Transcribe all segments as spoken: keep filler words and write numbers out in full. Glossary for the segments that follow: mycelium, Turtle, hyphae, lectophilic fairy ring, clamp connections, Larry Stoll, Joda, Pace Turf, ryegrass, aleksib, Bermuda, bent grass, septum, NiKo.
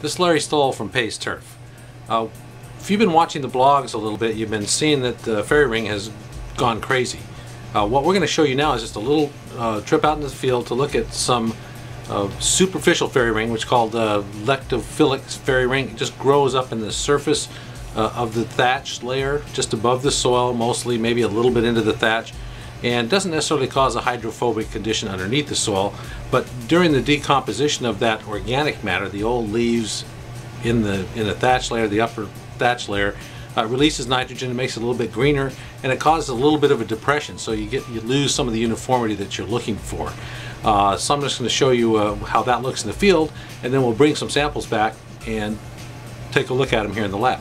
This is Larry Stoll from Pace Turf. Uh, if you've been watching the blogs a little bit, you've been seeing that the fairy ring has gone crazy. Uh, what we're going to show you now is just a little uh, trip out in the field to look at some uh, superficial fairy ring, which is called uh, lectophilic fairy ring. It just grows up in the surface uh, of the thatch layer, just above the soil mostly, maybe a little bit into the thatch, and doesn't necessarily cause a hydrophobic condition underneath the soil, but during the decomposition of that organic matter, the old leaves in the in the thatch layer, the upper thatch layer, uh, releases nitrogen and makes it a little bit greener, and it causes a little bit of a depression, so you get you lose some of the uniformity that you're looking for. Uh, so I'm just going to show you uh, how that looks in the field, and then we'll bring some samples back and take a look at them here in the lab.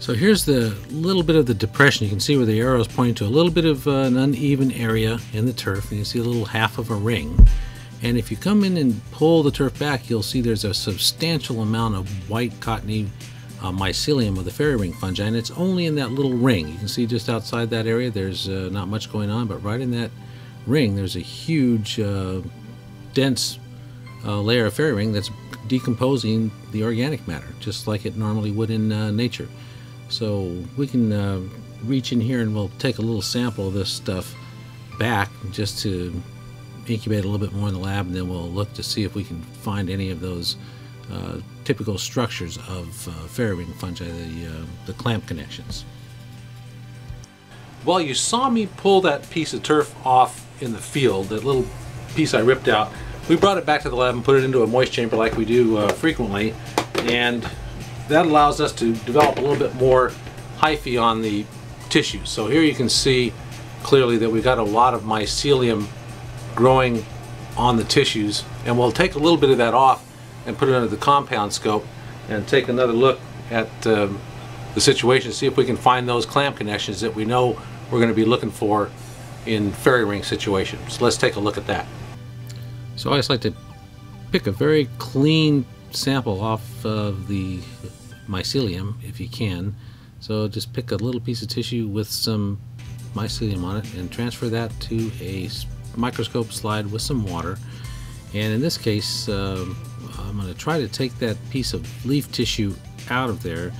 So here's the little bit of the depression. You can see where the arrows point to a little bit of uh, an uneven area in the turf, and you see a little half of a ring. And if you come in and pull the turf back, you'll see there's a substantial amount of white cottony uh, mycelium of the fairy ring fungi, and it's only in that little ring. You can see just outside that area there's uh, not much going on, but right in that ring there's a huge uh, dense uh, layer of fairy ring that's decomposing the organic matter just like it normally would in uh, nature. So we can uh, reach in here and we'll take a little sample of this stuff back just to incubate a little bit more in the lab, and then we'll look to see if we can find any of those uh, typical structures of uh, fairy ring fungi, the, uh, the clamp connections. Well, you saw me pull that piece of turf off in the field, that little piece I ripped out. We brought it back to the lab and put it into a moist chamber like we do uh, frequently, and that allows us to develop a little bit more hyphae on the tissue. So here you can see clearly that we've got a lot of mycelium growing on the tissues, and we'll take a little bit of that off and put it under the compound scope and take another look at um, the situation to see if we can find those clamp connections that we know we're going to be looking for in fairy ring situations. So let's take a look at that. So I just like to pick a very clean sample off of the mycelium if you can. So just pick a little piece of tissue with some mycelium on it and transfer that to a microscope slide with some water. And in this case, uh, I'm going to try to take that piece of leaf tissue out of there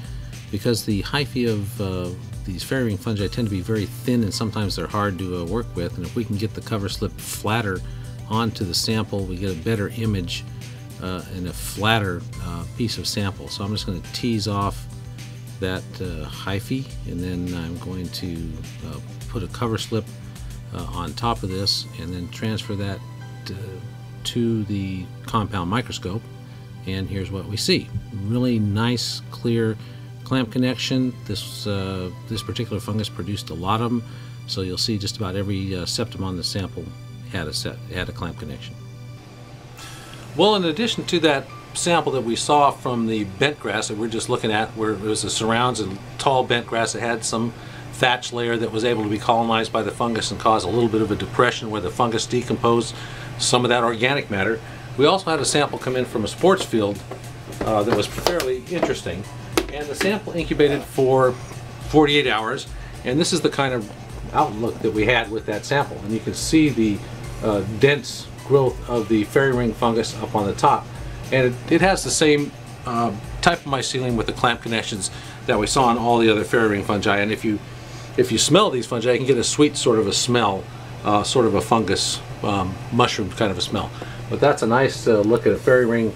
because the hyphae of uh, these fairy ring fungi tend to be very thin, and sometimes they're hard to uh, work with. And if we can get the cover slip flatter onto the sample, we get a better image Uh, and a flatter uh, piece of sample. So I'm just going to tease off that uh, hyphae, and then I'm going to uh, put a cover slip uh, on top of this and then transfer that uh, to the compound microscope, and here's what we see. Really nice clear clamp connection. This, uh, this particular fungus produced a lot of them, so you'll see just about every uh, septum on the sample had a, set, had a clamp connection. Well, in addition to that sample that we saw from the bent grass that we're just looking at, where it was the surrounds and tall bent grass that had some thatch layer that was able to be colonized by the fungus and cause a little bit of a depression where the fungus decomposed some of that organic matter, we also had a sample come in from a sports field uh, that was fairly interesting. And the sample incubated for forty-eight hours, and this is the kind of outlook that we had with that sample. And you can see the uh, dense growth of the fairy ring fungus up on the top, and it, it has the same uh, type of mycelium with the clamp connections that we saw in all the other fairy ring fungi. And if you if you smell these fungi, you can get a sweet sort of a smell, uh, sort of a fungus um, mushroom kind of a smell. But that's a nice uh, look at a fairy ring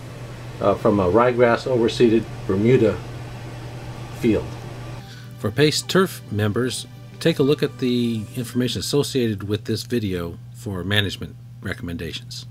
uh, from a ryegrass overseeded Bermuda field. For Pace Turf members, take a look at the information associated with this video for management recommendations.